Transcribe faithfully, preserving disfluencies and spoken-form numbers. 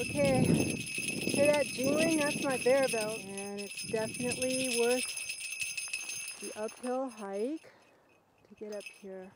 Okay, hear that jingling? That's my bear belt, and it's definitely worth the uphill hike to get up here.